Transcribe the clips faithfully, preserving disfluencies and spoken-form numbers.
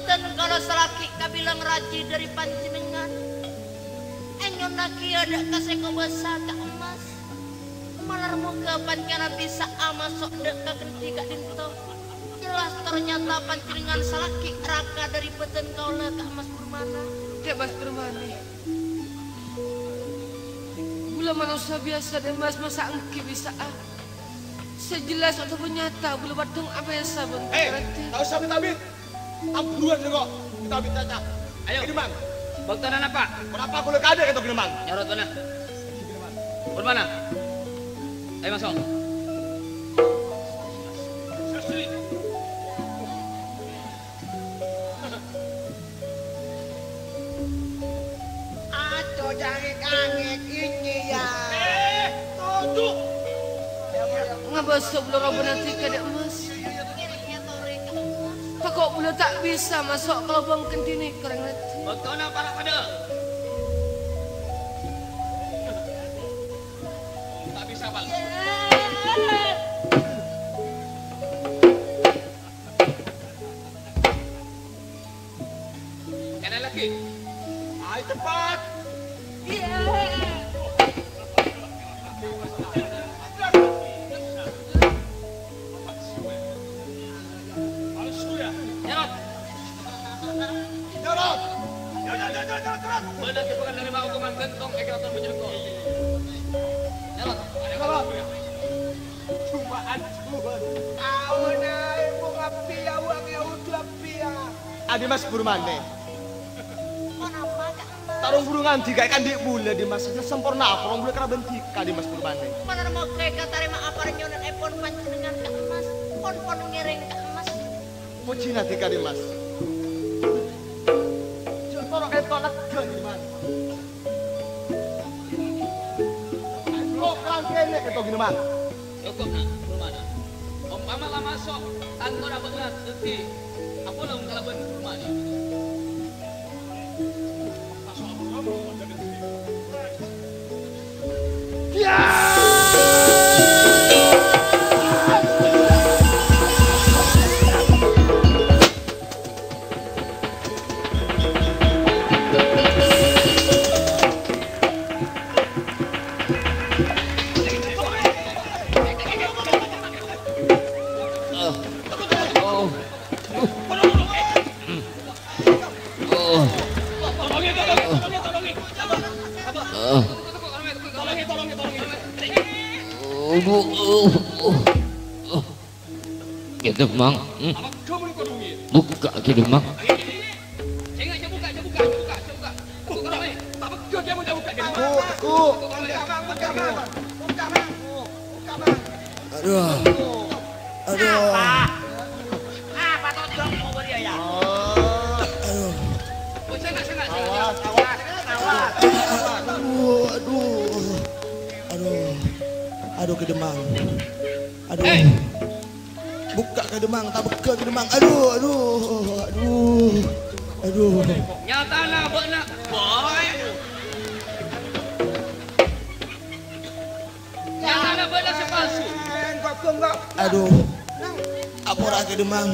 Eten kalau selaki kabilang raji dari panjenengan. Enyon laki ada kasih kebesar ke emas. Malar muka panjenengan bisa amasok dekat genti kak dinto. Jelas ternyata panjenengan selaki raka dari beten kaula ke emas permana. Ke emas permana. Bula manusia biasa dan mas masa angki bisa ah. Sejelas atau nyata bula badung apa yang sabun. Eh, tahu sabit sabit. Amburuan juga, kita ambil caca. Ayo, Gineman. Bagaimana apa? Kenapa aku lagi ada kata Gineman? Nyorot mana? Gineman. Bermana? Ayo masuk. Seri. Aco jangik-angik ini ya. Eh, tutup. Ngebesok belum robo nanti kadek mas. Kok boleh tak bisa masuk ke lubang kentini kering nanti. Betul apa nak pada? Tak bisa bang. Kena lagi. Ayo cepat. Mana kebangan dari mau keman gentong ekeraton menjengkol. Jalan, jalan. Cuma anjuran. Awanai mengapia wangi utlapia. Adi mas burmane. Kenapa kak? Tarung burungan tiga ikan di bulan di masanya sempurna. Orang bulan kerap bentik kak di mas burmane. Mana mau kekak tarima apa renyonan epon panjenengan kak mas? Pon pon ngereng kak mas. Mau cina tiga di mas. Tolak jual di mana? Kok rangkaiannya ketok di mana? Cukup nak, di mana? Om Mama lah masuk, tanpa dapat ngat, nanti aku lah mengkalaban di rumah ni. Masuk aku kamu, jadi sini. Ya! Demang, buka ke demang. Jangan jangan buka, jangan buka, buka, buka. Buka kerana ni, tak betul dia muda buka. Buku, kamang, kamang, kamang, kamang. Aduh, aduh. Apa tu jom mau beri ayah? Aduh. Bukan nak, bukan nak. Awak, awak. Aduh, aduh, aduh, aduh ke demang. Aduh. Buka ke demang, tak buka ke demang. Aduh, aduh, aduh, aduh. Nyatalah buat nak boy. Nyatalah buat nak sepalsu. Aduh. Apa orang ke demang?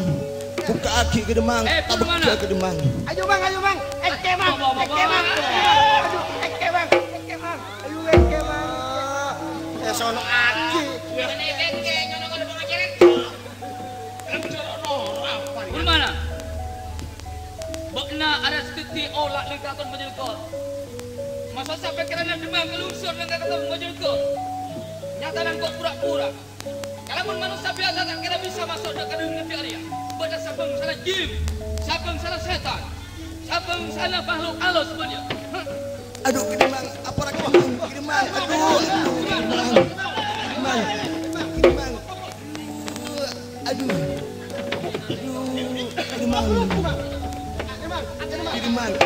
Buka kaki ke demang, tak buka ke demang. Ayo bang, ayo bang. Eke bang, eke bang. Aduh, eke bang, eke bang. Aduh, eke bang. Ya sono aki. Ini bengke, nyono kalau bang ajaran. Bermana? Bukna ada setiti olak dengan keraton menjelkol. Masa sampai kerana demam kelusur dengan keraton menjelkol. Nyatakan kau pura-pura. Kalaupun manusia biasa tak kira bisa masuk ke dalam negeri area. Bukan sabang salah jin, sabang salah setan, sabang salah makhluk Allah sebenarnya. Aduh, kedemang, apa lagi wah? Kedemang, aduh, kedemang, kedemang, kedemang. Aduh, aduh, kedemang, kedemang,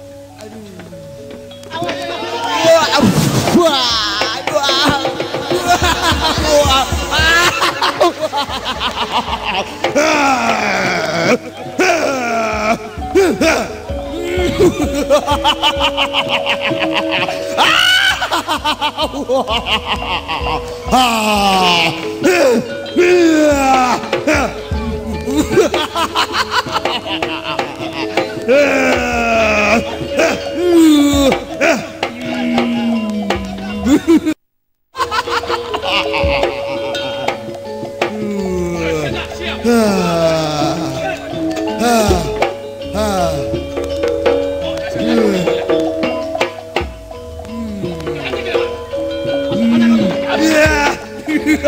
aduh, wah, wah, wah, wah, wah. Hahaha.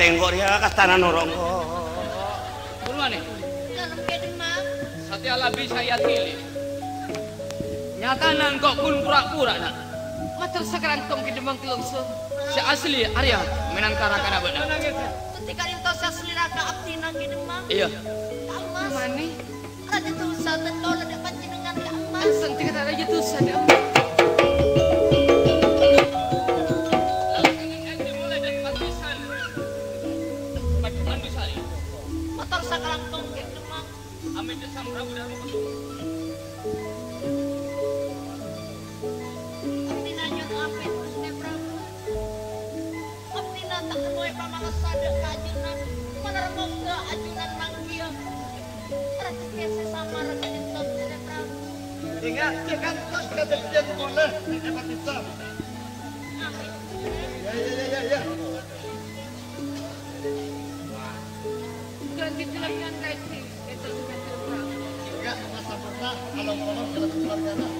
Tengok dia ke tanah norongko. Bulwane. Dalam ke Demang. Satya labi saya pilih. Nyata nang kok pun pura-pura nak. Matur sekerantong ke Demang telungso. Si asli Arya menan karakana benar. Ketika rinto si asli raka abdi nang ke Demang. Iya. Tak mas. Mani. Ada tu saten kau ada panjenengan tak mas. Senti kata lagi tu sadam. Ingat jangan terus kejadian boleh dapat kita. Ya ya ya ya. Jangan ditelurkan lagi, itu sudah terang. Enggak masa-masa kalau ngomong kita keluarga lah.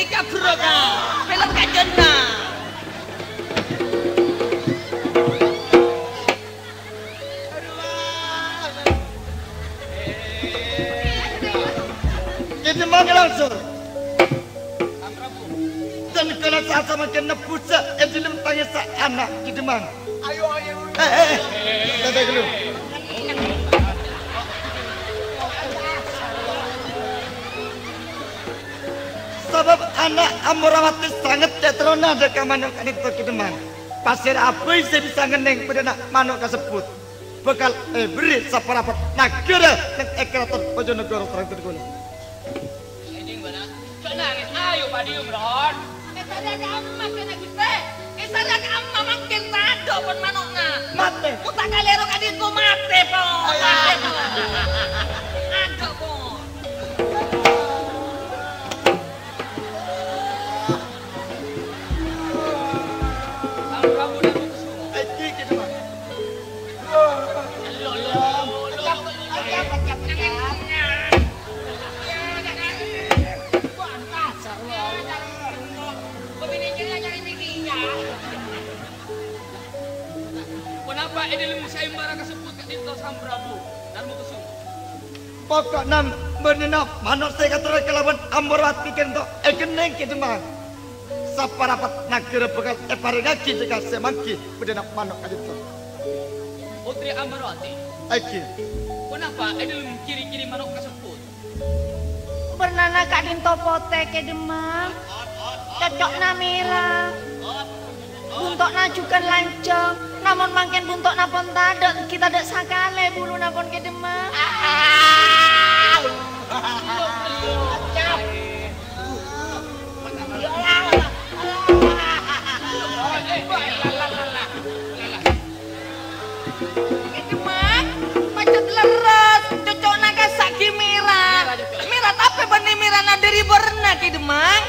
Ika Broga, film kajena. Kita makan langsung. Dan kalau sahaja makan nepusa, yang film tanya sa anak kita makan. Ayo ayo. Eh eh. Tengok dulu. Sebab anak amurawati sangat tetrona dekat manuk anak itu kedeman. Pasir apa yang saya bisa ngeneng pada manuk tersebut. Bekal eh beri separapat negara dan ekraton Bojonegoro terang terguna. Ini mana? Jangan ayo padi umron. Kesalahan kamu makin gede. Kesalahan kamu makin tado pun manuknya. Mati. Kita kaliru adikku mati pun. Ada pun. Pokok nam menenap manusia kata kelawan amurat bikin to ekeneng kita mah. Saparapat negara bekal eparengaki jika semangki menenap manuk itu. Putri Ambarati. Aki. Kenapa edilum kiri-kiri manuk tersebut? Bernana kak dinto pote kedemang. Cocok namira. Buntok najukan lanceng. Namun makin buntok napon tadon kita dek sakale bulu napon kedemang. Kedemang, macet leres, cocok naga saki mira. Mira tapi benih mira naderi berna kedemang.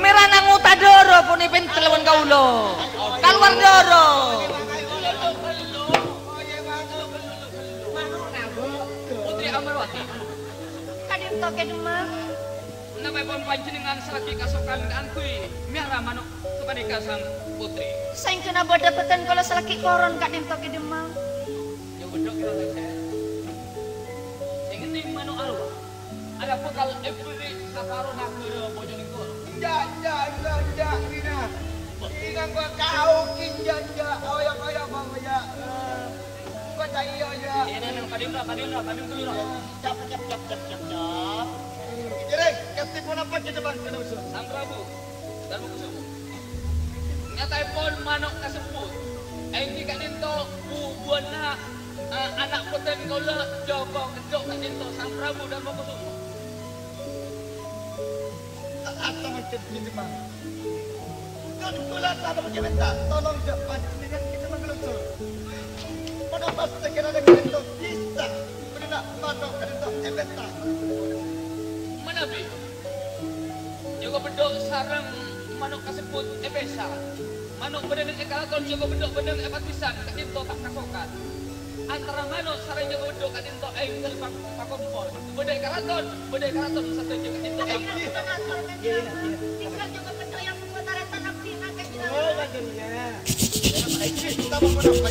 Mira nanguta doro pun ipin telewon kaulo. Kalwar doro. Putri Ambarwati. Kadim toke demang. Nampai pun panjenengan selagi kasokan antui miara manuk kepada sang putri. Saya kena berdapetan kalau selagi koron kadim toke demang. Ya bedok kita saya. Saya ngerti manuk alwa. Ada pekal epuri saparon nakuro Bojonegoro. Tidak, tidak, tidak, tidak, tidak. Inang gua kau kinjang ja, ayam ayam bang ja, gua cai ja. Ini nang kadim lah, kadim lah, kadim dulu lah. Cap cap cap cap cap cap. Jerek, keti pun apa kita bang kena usah. Samprabu, darbu kusum. Nyatai pun manok tersebut. Enti kadinto bubuana anak poten kau le joko kedok kadinto Samprabu darbu kusum. Atau macam ni bang. Kulat ada macam mana? Tolong dapat dengan kita mengelutur. Pada masa kerana kita bisa berinak mano kerana kita. Mana bi? Jago bedok sarang manuk tersebut ebesa. Manuk berdeng ekalaton jago bedok berdeng ebat pisan kadinto tak kasokan. Antara manuk sarang jago bedok kadinto engel pakompor. Berdeng ekalaton berdeng ekalaton satu jago kadinto. Tinggal jago bedok yang oh, lagunya. Kita mau berapa?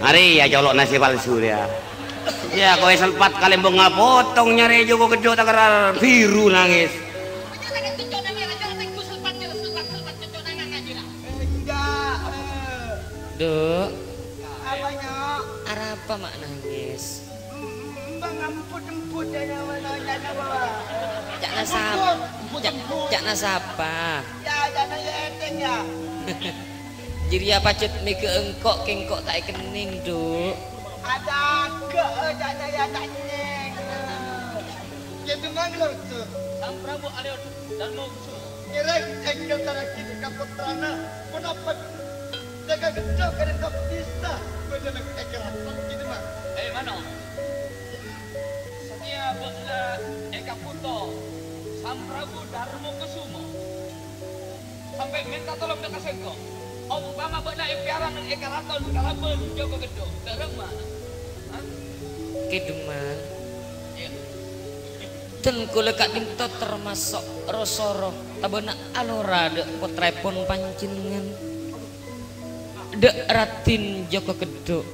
Hari ya colok nasi palsu dia. Ya kowe sempat kalembung ngapotong nyari jogo gedok takarar biru nangis. Dek. Apanya? Arapa mak nangis. Mbang ampun-ampun dana wala dana bawa. Jak nasab. Jak nasabah. Ya dana eteng ya. Jiria pacet mega engkok kengkok tak kening duk. Ada ke tak daya tak kening. Jadi mangler tu. Sang Prabu Darma Kusumo sampai minta tolong dekat sengkong. Om Bama benda ipiaran dan ekaraton kalaban Joko Gedo. Darang mana? Keduman. Dan kula kak minta termasuk rosoro tabana alora dek putrepun panjenengan. Dek Ratin Joko Gedo.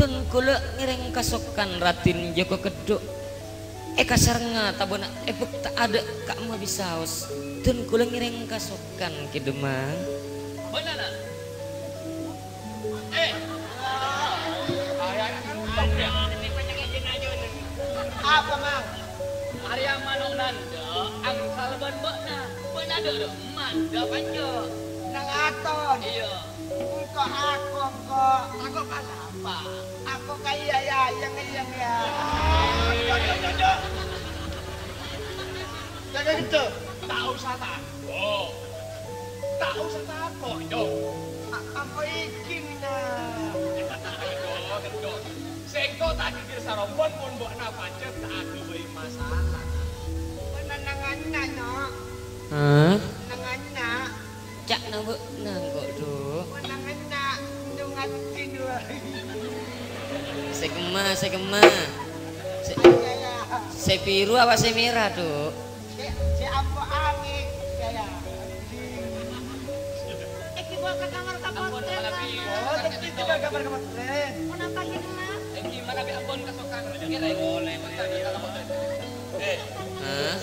Dan kula ngiring kasokan Ratin Joko Gedo. Eka sarnga tabona epuk tak ada kak mau bisaos dan kula ngiring kasokan ke Demang. Benana. Eh. Apa mang? Arya manungnan angsal ban beukna. Beuna deui manda panjo. Nang aton. Iya. Engko aku kok aku kalapa. Aku kaya ya yang yang ya. Jangan gitu, tak usah takut, tak usah takut dong. Apa ini nak? Sengko, sengko, sengko tak kira sarompon pun buat nafas je tak ada beri masalah. Penangan nak nak? Hah? Penangan nak? Cak nak buat nanggok dulu. Penangan nak, jangan tidur. Segema, segema. Se biru apa se merah dok? Se apa angin? Saya. Eki buat ke kamar kapten. Oh, tapi tidak kamar kapten. Mana kain nak? Eki mana bi abon kasokan? Boleh, boleh. Eh, eh,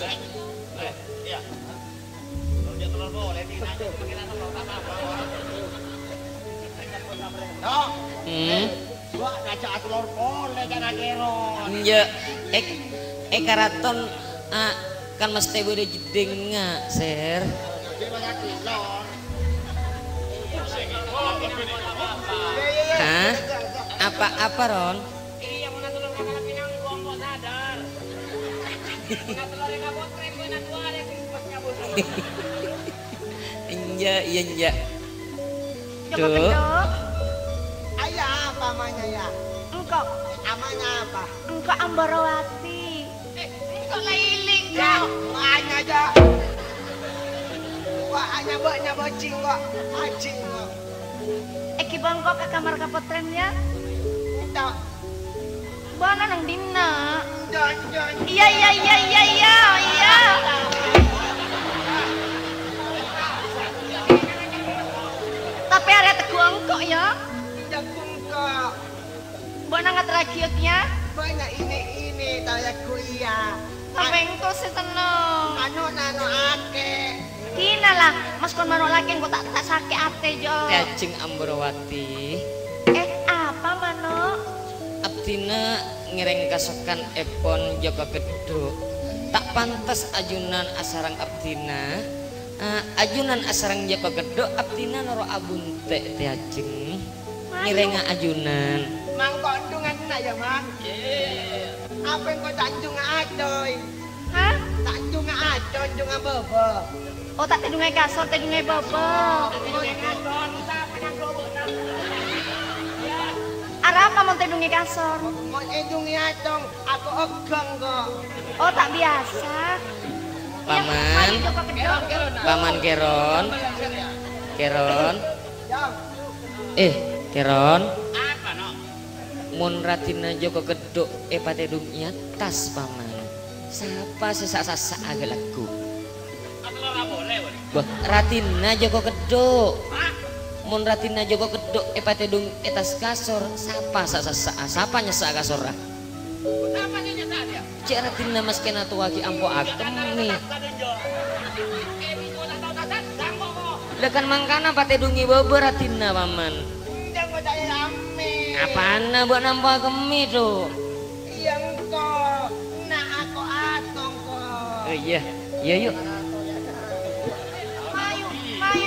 iya. Kalau dia terlalu boleh, dia nak mengira terlalu apa apa. No. Gua ngajak aku lor boleh jangan geron. Iya. Ek ekaraton kan mesti boleh jeding ngak ser. Hah? Apa apa Ron? Iya mau nantulur kakak pinang buang buat sadar. Nantulur yang kabut krim buat nantua ada krismas kabut. Iya iya iya. Tuh. Ayah apa namanya ya? Engkau. Amanya apa? Engkau Ambarawati. Eh, engkau Lailing kau. Maknya aja. Maknya buatnya bocing kok. Acing kok. Eki bangkok ke kamar kapotrennya? Tidak. Bana nang dina. Tidak, tidak. Iya, iya, iya, iya, iya, iya. Tapi ada teguang kok ya? Tidak kungkok. Buat nangat rakyatnya? Banyak ini-ini, tanya kuliah. Sampai itu sih tenang. Anu-anu ake. Gina lah, mas kon manu laki yang tak sakit ate jo. Cacing Ambarawati. Eh, apa manu? Abdina ngiring kasokan epon Joko Gedo. Tak pantas ajunan asarang Abdina. Ajunan asarang Joko Gedo, Abdina naro abunte te cacing. Ngiring ajunan. Mang kau tungan nak ya mang? Yeah. Apa yang kau tak tungan adoy? Hah? Tak tungan adoy, tungan baba. Oh tak tungan kasor, tungan baba. Tungan kasor, tak tungan baba. Arapa mau tungan kasor? Mau tungan adoy, aku ogeng kok. Oh tak biasa. Paman, paman Keron, Keron, eh Keron. Mun Ratina Joko Gedo epate dungnya tas paman. Siapa sesak-sesak agak lagu? Atau boleh boleh. Ratina Joko Gedo. Mun Ratina Joko Gedo epate dung etas kasur. Siapa sesak-sesak? Siapa nyesak kasur? Apa nyesak dia? Cik Ratina mas kena tua ki ampo akem nih. Lekan mangkana pate dungi bobo Ratina paman. Apaan nak buat nampak kami tu? Yang kau nak aku atong kau. Iya, iya yuk. Mayu, Mayu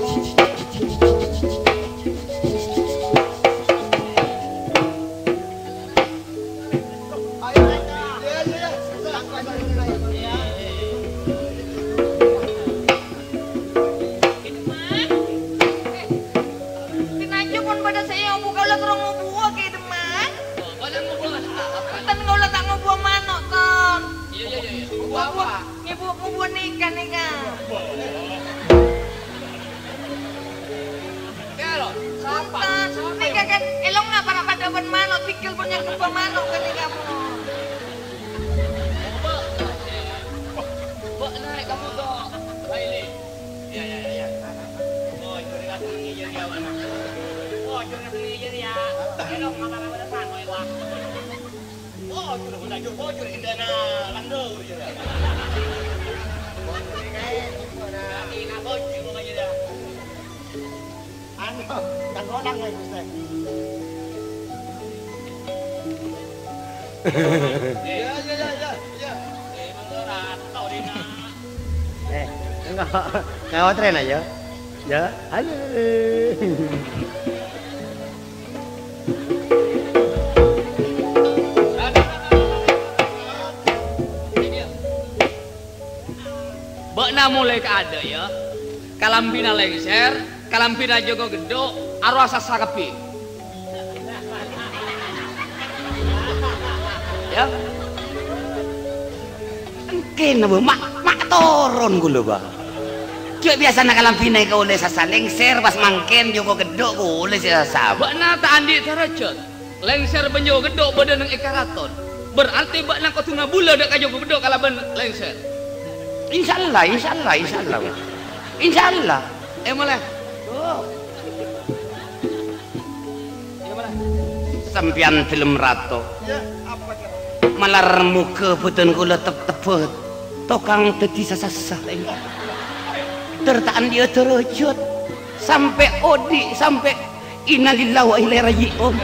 Wala ko rong ngubuha kay Deman. Wala mo ko nataapal. Tan ko lang ang buwa mano ton. Iya iya iya. Buwa buwa. Ngibuwa mo buwa ni kan ni ka. Pero sapa. Ni kakak elong na para padaban mano pikil punya buwa mano kan ni ka mo. Bak naik kamu to. Baile. Iya iya iya. Oh, itu dengan tangi jadi awan. Oh, jangan beli jadi ya. Elok makan apa depan kau elok. Oh, sudah pun dah jumpa sudah indana landau je dah. Kami nak bocor juga je dah. Anu, tak orang lagi ustaz. Ya ya ya ya. Eh, mengerat tau dia nak. Eh, engkau engkau tren aja. Ya, halo. Bakna mulai keada ya. Kalampina lengser, kalampina jogo gedok, arwasa sakepi. Ya. Engkin mak mak toron gulu ba. Kau biasa nak kalampina kau oleh sasa lengser pas mangken jogo gedok kau oleh sasa. Bakna tak andi teracot. Lengser benjogo gedok badan yang ekaraton. Berarti bakna kau tuna bula dak jogo gedok kalaban lengser. Insyaallah, insyaallah, insyaallah, insyaallah. Eh mulai. Eh mulai. Sampian film rato. Malar muka beten gula tep tepet. Tokang teti sasasah. Tertaan dia terujud. Sampai odi, sampai innalillahi wa inna ilaihi raji'un.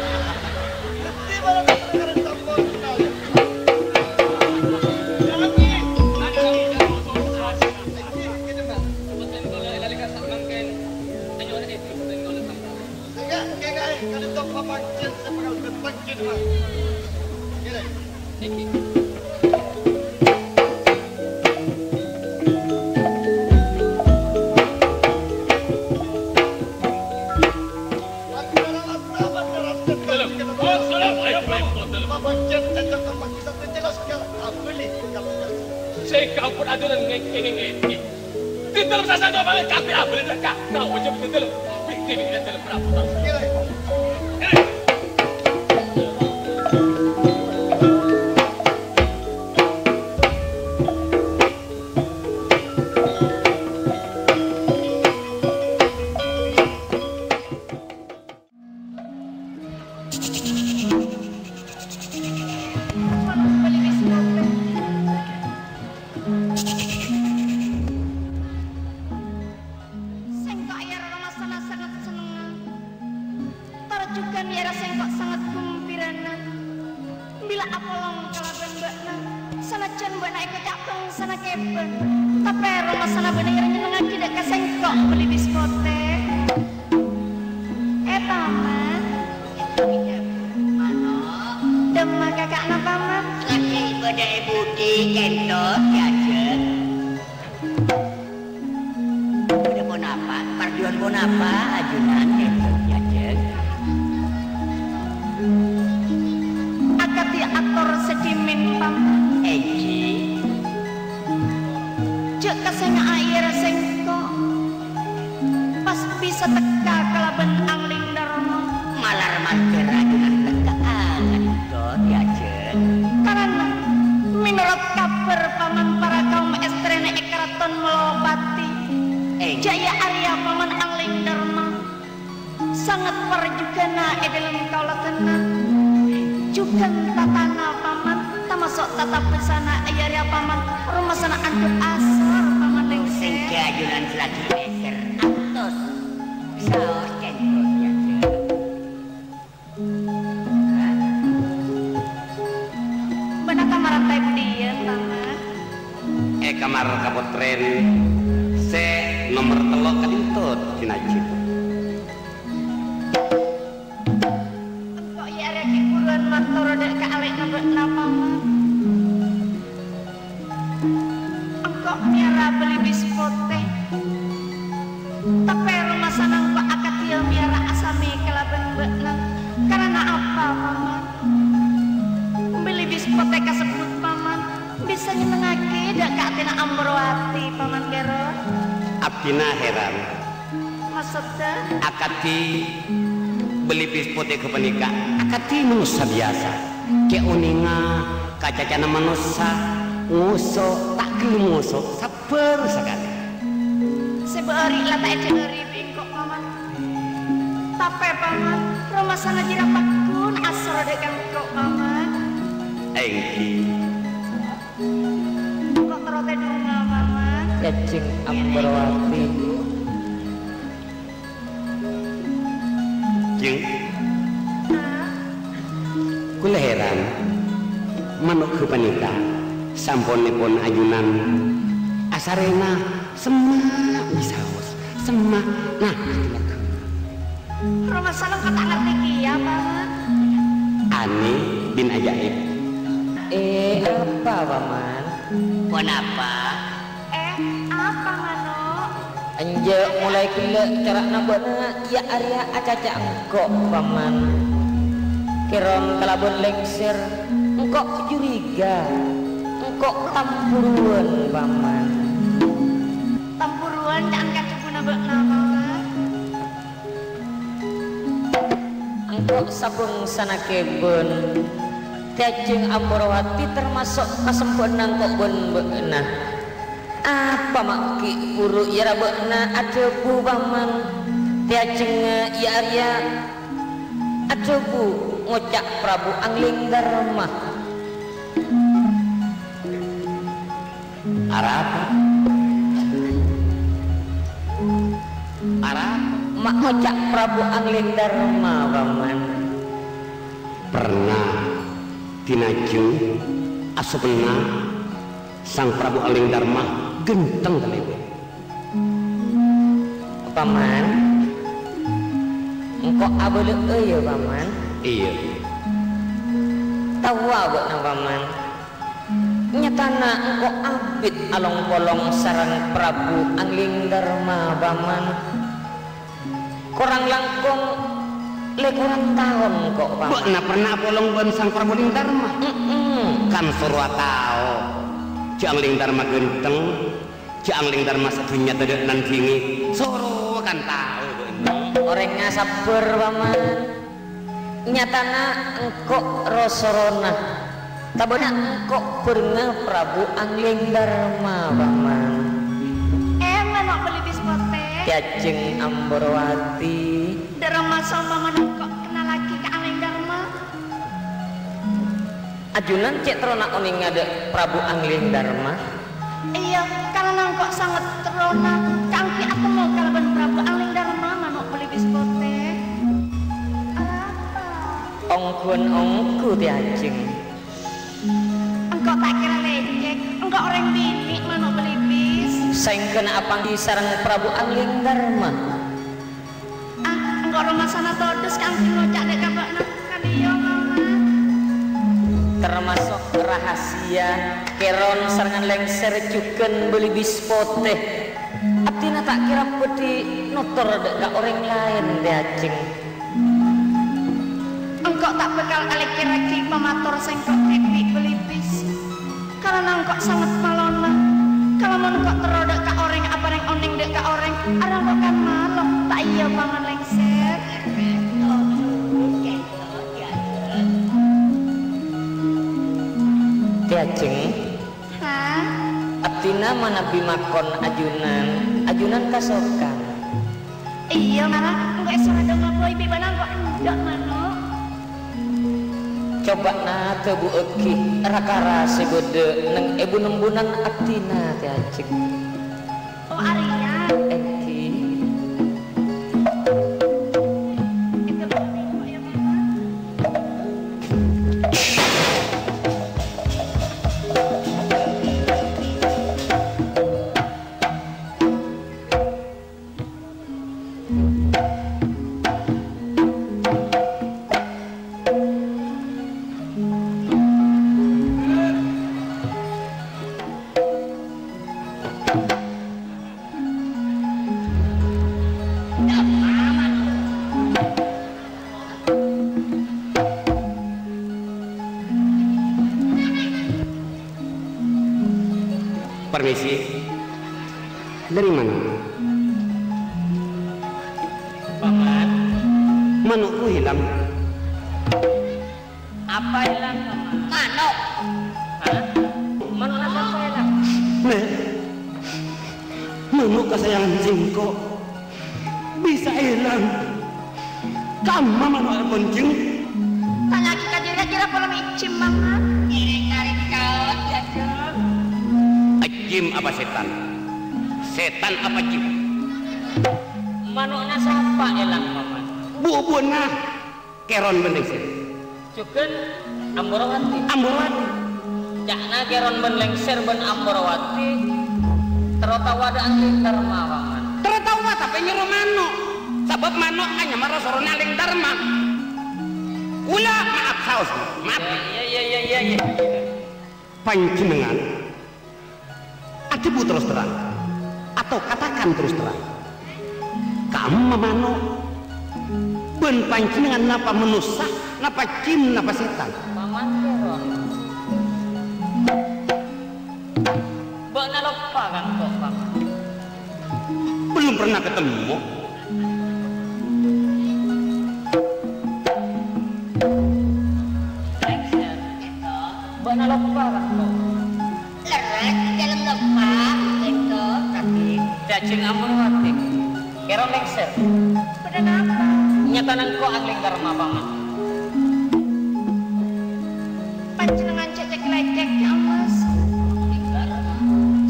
karena apa, Paman? Memilih bispoteka sebut, Paman, bisa nyenengake dak ka atina Amrowati, Paman Kero. Abdina heran. Maksudnya? Akadi beli bispoteka menikah, akadi manusia biasa. Keoninga, kacacana manusia, ngusok, tak gelem ngusok, sabar sekali. Sebeori lah tak ederi bingkok, Paman. Tapi, Paman, rumah sana tidak pakun asal dekan kok, Paman. Engki. Kok terote dunga, Paman? Cacing Amberwati. Jeng. Kula heran. Manuk kepanita. Sampunipun ayunan. Asarena semak misaos. Semak nah. Rumah salam kata ngerti kia, Paman. Ani bin ajaib. Eh, apa, Paman? Pon apa? Eh, apa, Mano? Anje mulai kile cara nabona ya area acaca engkok, Paman. Kiron kalabon lengser, engkok curiga, engkok tampuruan, Paman. Tampuruan jangan kacuku nabona, Paman. Engkok sabung sana kebun Cacing Amrowati termasuk kesempurnaan kok bon bekenah. Apa maki puru ya bekenah ada bu Paman. Cacing ya arya ada bu ngocak Prabu Angling Darma. Arab Arab mak ngocak Prabu Angling Darma, Paman. Pernah dinaju asupena sang Prabu Angling Darma genteng kali, Paman. Engkau abele ya, Paman? Iya. Tahu apa nang, Paman? Nyatana engkau abid along bolong sarang Prabu Angling Darma, Paman. Korang langkung lekuran tahun kok, Paman. Bok na pernah polong bon sang Prabu Angling Darma. Mm -mm. Kan surwa tau Cak Angling Darma genteng, Cak Angling Darma sedunia tidak nangingi. Surwa kan tau orangnya sabar, Paman. Nyatana engkok rosorona, tabona engkok pernah Prabu Angling Darma, Paman. Eh, mana beli bispotek? Cacing Amrowati Darma sama Paman kok kenal lagi ke Angling Darma? Ajunan cek terona oning ada Prabu Angling Darma. Iya, karena kok sangat terona cangki atau mau kalaban Prabu Angling Darma manuk beli biskote. Apa? Ongkun ongku cacing. Engkau tak kira lecek, engkau orang bini manuk beli bis. Saingkeun apang di sarang Prabu Angling Darma. Ah, engkau rumah sana todos kang ngocak dek kabakna kadiyo, Paman. Termasuk rahasia keron sarangan lengser jukeun beuli bispoteh. Abdina tak kira budi nutur dek ka orang lain deacing. Engkau tak bekal alek kira-kira pematur sengkok epi beuli bis. Karena engkau sangat malona. Kalau mau kok terodak ka orang apa yang oneng dek ka orang arang kok kan malok tak iya pangan lengser. Cacing. Hah? Abdina mana bimakon ajunan, ajunan kasokan. Iya malah engko esok ada ngobrol ibi mana engko enggak mano. Coba na tebu eki rakara segode neng ibu nembunan Abdina cacing. Oh Arya. Eki. Itu penting kok ya, Mama. Thank you. Bapak, manukku hilang. Apa hilang, Bapak? Manuk. Hah? Manuk apa hilang? Nek, manuk kesayangan jengkok bisa hilang. Kamu manuk bonceng. Tanya kita kira-kira belum icim, Bapak. Tarik kau, jajok. Icim apa setan? Setan apa cim? Manuknya siapa hilang, Bapak? Bu-buannya keron bendengsi. Juga Amborowati. Amborowati. Jakna keron bendengser ben Amborowati. Terotawa ada Angling Darma, Bapak. Terotawa tapi nyuruh manuk. Sebab manuk hanya marah suruh Angling Darma. Ulah maaf saus, maaf. Ya ya ya ya ya. Panjenengan atebut terus terang atau katakan terus terang. Kamu memanuk. Ben panjenengan napa manusia, napa jin, napa setan? Paman keron. Bok nalopa kan kok, Pak? Belum pernah ketemu. Lengser itu. Bok nalopa kan kok? Lerak dalam lopa itu tapi cacing amun hati. Keron lengser. Pada apa? Nyatanan kok Angling Darma, Paman. Panjenengan cecek lecek ke Amas.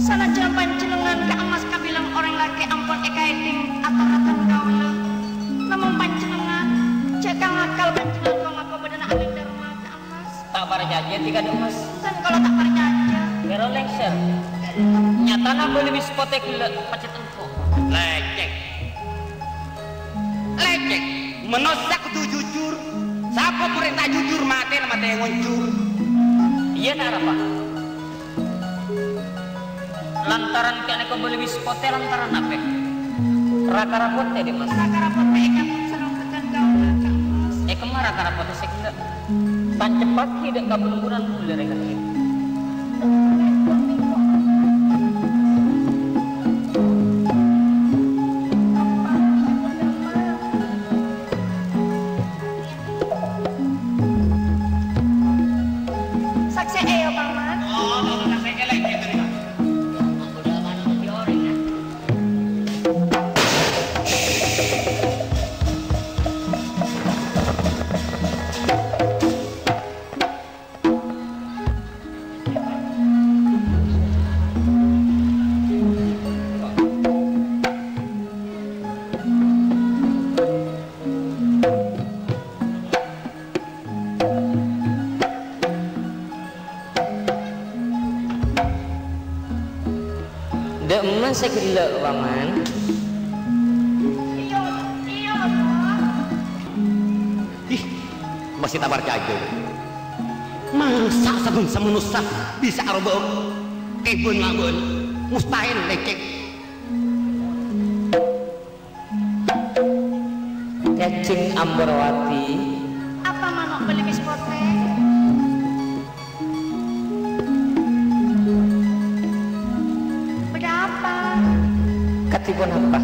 Sana jalan panjenengan ke Amas kabilang orang lagi ampun ekaiding atar-atar kaula. Namun panjenengan cekang akal panjenengan kau ngaku badana Angling Darma ke Amas. Tak berjanji tiga di Amas. Dan kalau tak berjanji, kero lengser. Nyatanan boleh bispotek pacetan kok. Lecek. Lecek. Menosak itu jujur, siapa perintah jujur mati nama teh nguncur. Iya nara, Pak. Lantaran kene kembali wispote lantaran apa? Raka rapote di Mas. Raka rapote ikan serang tekan kau raka Mas. Eh kemana raka rapote sekda? Tan cepat tidak kabelumburan bulan reka ini. Saya gila, Paman. Iya, iya, Pak. Ih, masih tak percaya. Masa sabun semenusak bisa arba kebun ngabun mustahil lekek. Cacing Amborowati. Apa manok beli bisporte? Katipun apa?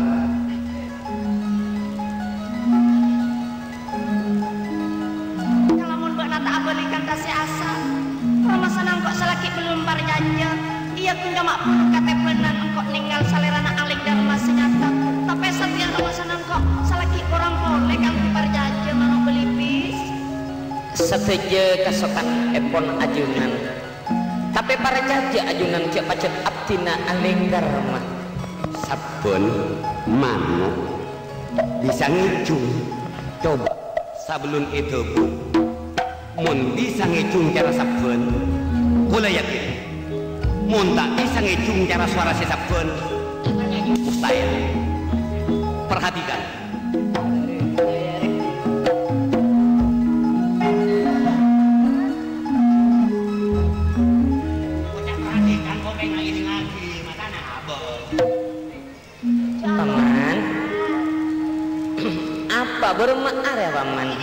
Kalamun mbak nata abonikan kasih asa permasanan kok selagi belum parjanya iya pun gamak pun katepenan kok ninggal salerana Angling Darma senyata tapi setiap permasanan kok selagi orang boleh kan parjanya manok belipis seteja kasokan epon ajungan tapi para jaja ajungan cek pacet abdina Angling Darma sabun manuk bisa ngicung coba sebelum itu bu mun bisa ngicung cara sabun kula yakin mun tak bisa ngicung cara suara si sabun mustahil perhatikan bermakar ya, Paman.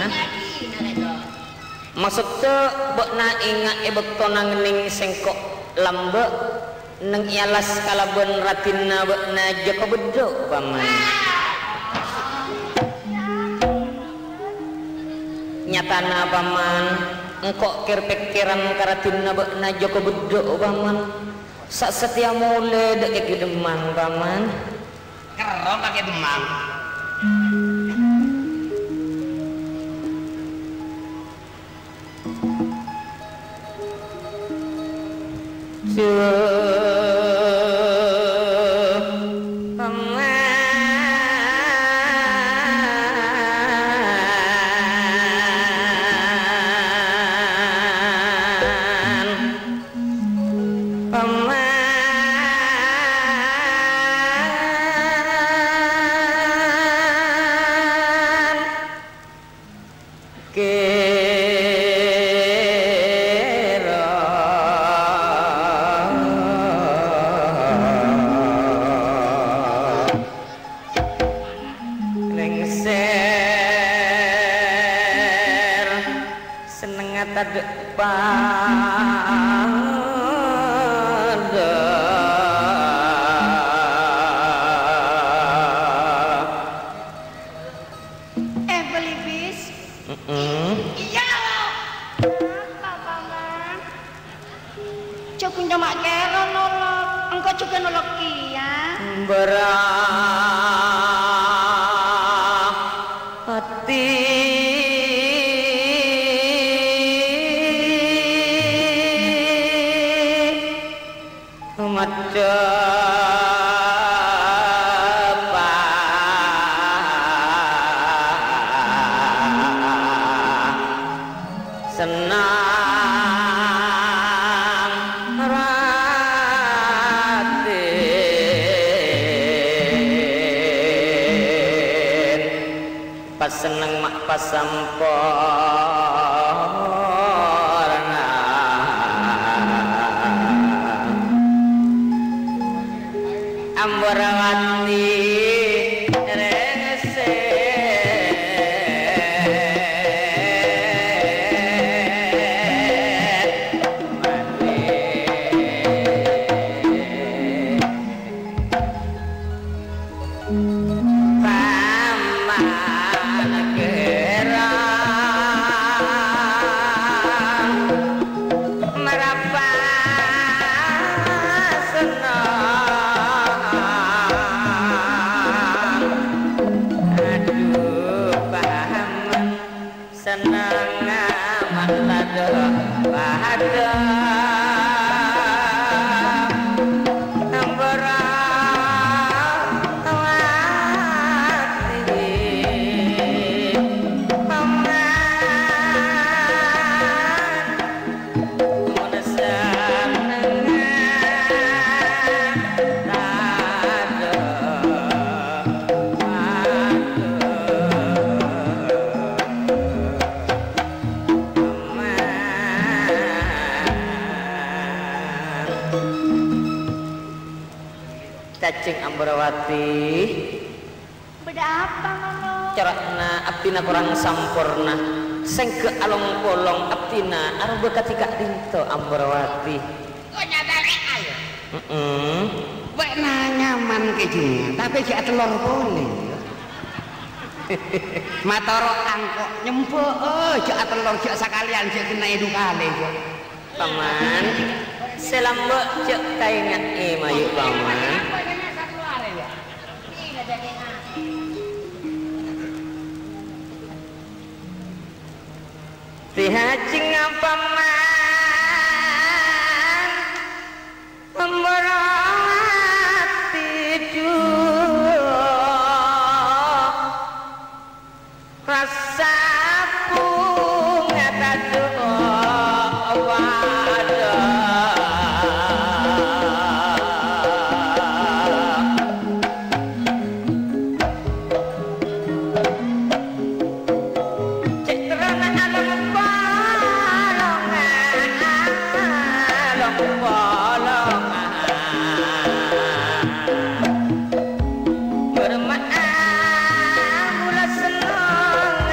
Maksudnya bukna ingat ibu tonang ning sengkok lamba neng ialas kalabun ratina bukna jaka bedok, Paman. nyatana paman engkau kir pikiran karatun nabakna joko bedok paman sak setia mule dek kaki demang paman kerong kaki demang matorokan kok nyempo oh jak telur jak sakalian jak kena eduk ale paman selambek jak taingat e mayu paman tihacing apa man pemboro bermaaf mula senang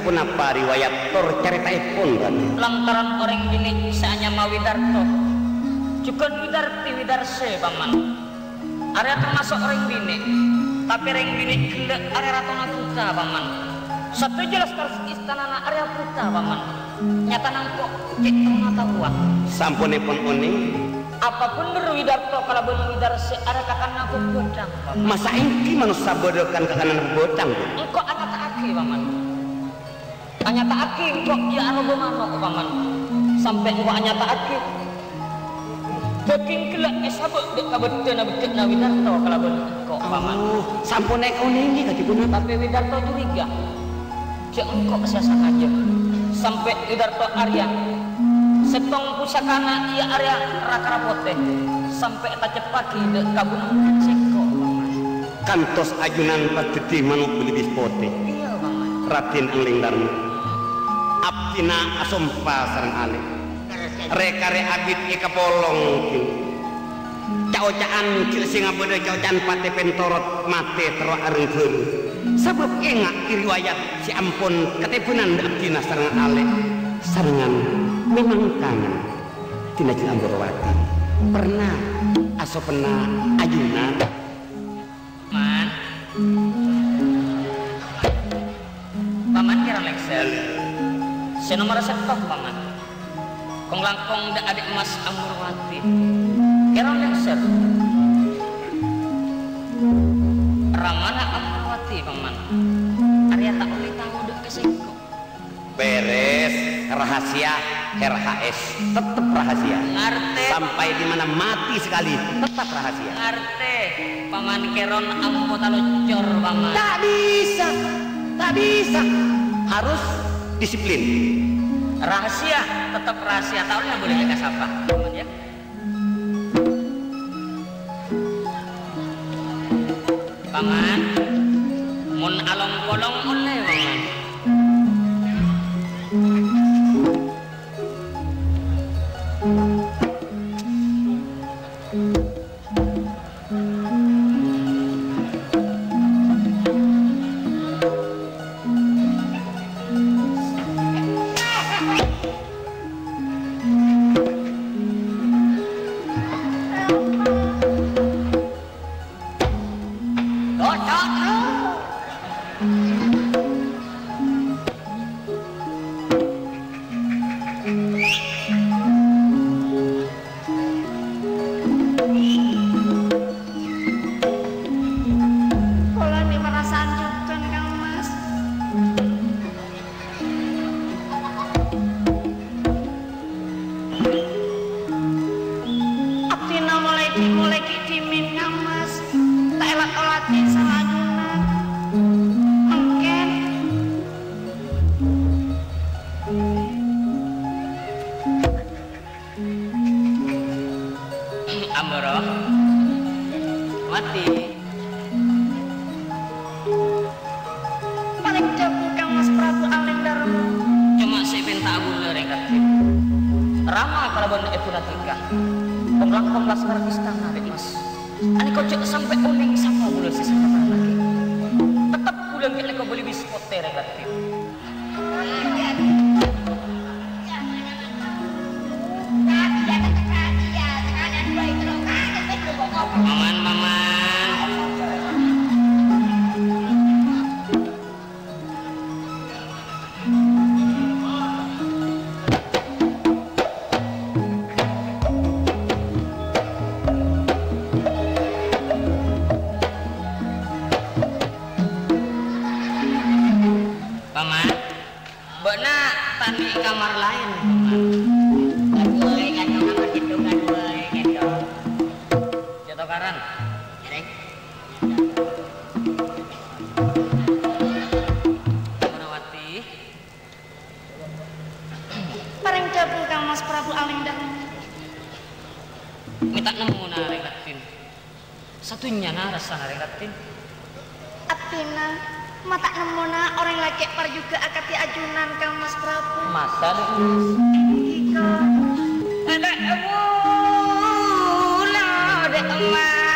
Punapa riwayat tor caritaipun kan lantaran orang ini saanya mawidarto cukup widarti widarse paman area termasuk orang bini tapi orang bini gelek area ratona putra paman satu jelas terus istana area putra paman nyata nangkok cek ternata buah sampunipun uning apapun berwidarto kalau berwidarse area kakana aku bodang paman masa ini manusia bodokan kakana bodang engkau anak aki paman hanya tak aki, kok ya anu gomano ke paman sampai kok hanya tak aki daging gelak esabut dek kabedana bedana Widarto kalabon kok paman sampun nek uningi kaki punya tapi Widarto curiga cek engkau kesesang aja sampai Widarto Arya setong pusakana iya Arya rakarapote sampai tak cepagi dek kabun cekok kantos ajunan padeti manuk belibis pote iya paman Raden Angling Darma Abdina asumpa sarang alih rekare abid ika polong caucaan cil singabodo caucaan pate pentorot mate tero arenggun sebab ingat riwayat si ampun ketipunan abdina sarang alih sarangan memang tangan tina cil amborowati pernah asopena ajuna man paman kira leksel senomor setok paman kong langkong da adik mas Amurwati kerong lengser ramana Amurwati paman Arya tak boleh tahu dek kesengkok beres rahasia R H S tetep rahasia ngarte sampai dimana mati sekali tetap rahasia ngarte paman keron amkota lucor paman tak bisa tak bisa harus disiplin rahasia tetap rahasia tahu yang boleh kita sapa teman ya paman mun along kolong oleh paman Didorong, mati. Paling jago kang Mas Prabu Angling Darma. Cuma saya minta aku lerekat. Ramah para benda ibu natika. Pemlak-pemlas istana dek mas. Ani kocok sampai uning sama bulan sisa kata lagi. Tetap bulan kita kau boleh bispot terekat. Maman, maman. Paman, benak tani kamar lain, paman. Minta nemu narik latin, satunya narasa narik latin. Atina, mata nemu na orang laki par juga akati ajunan kang Mas Prabu. Masa mas. Iko, ada bulan ada emas,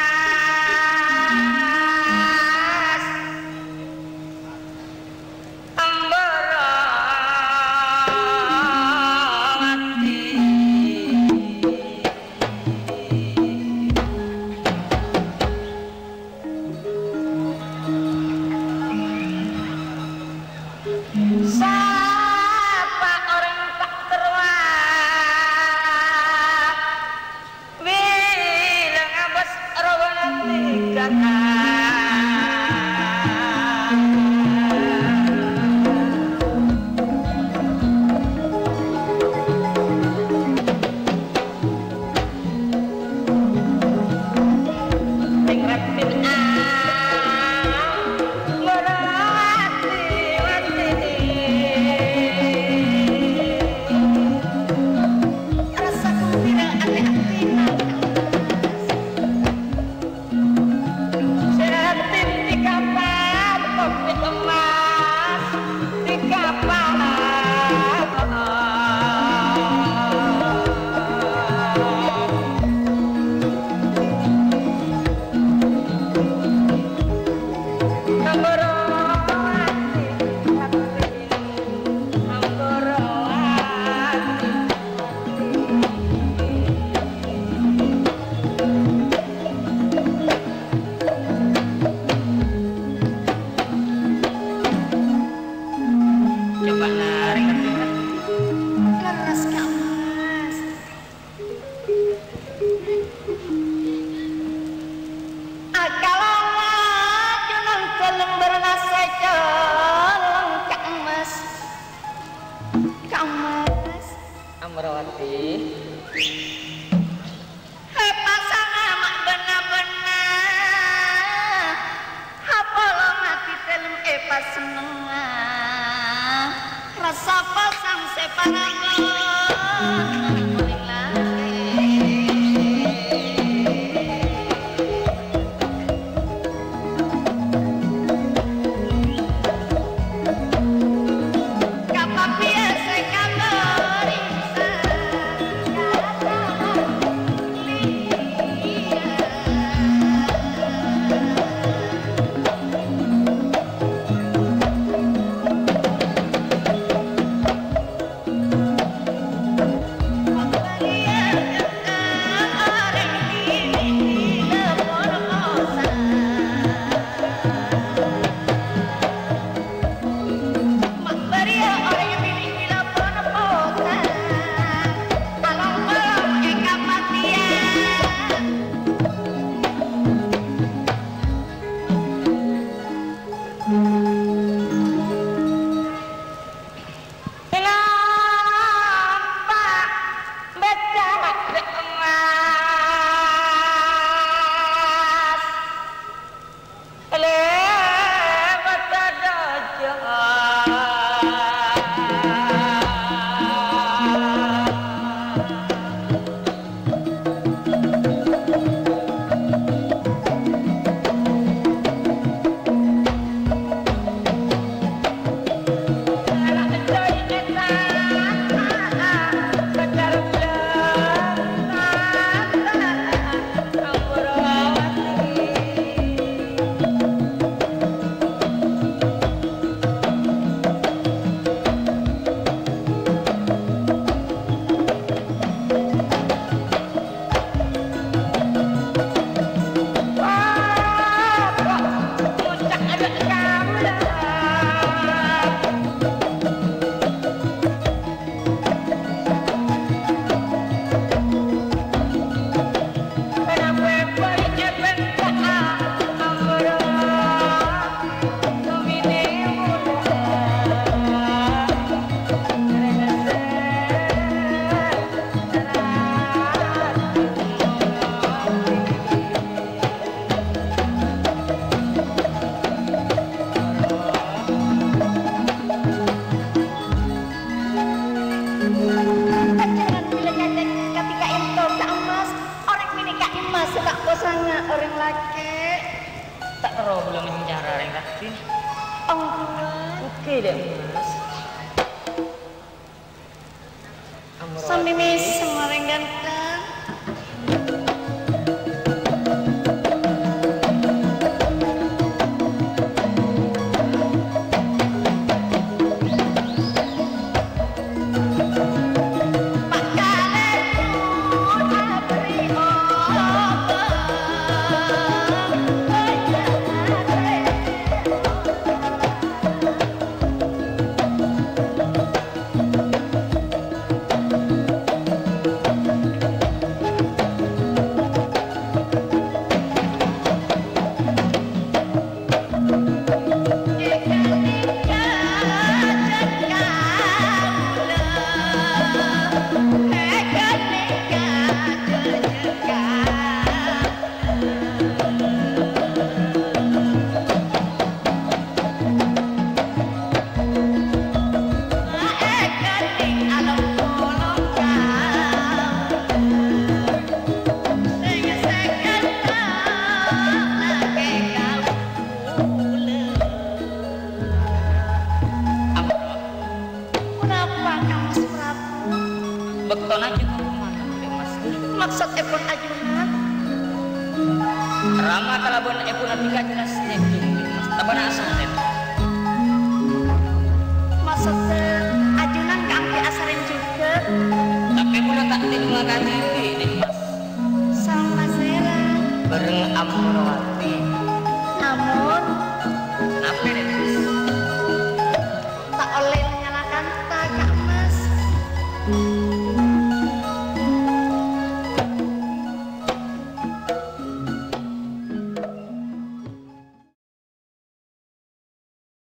Okey. Oh, okey dah, Mas. Sambil mesem merenggan kan. Bareng Amroat.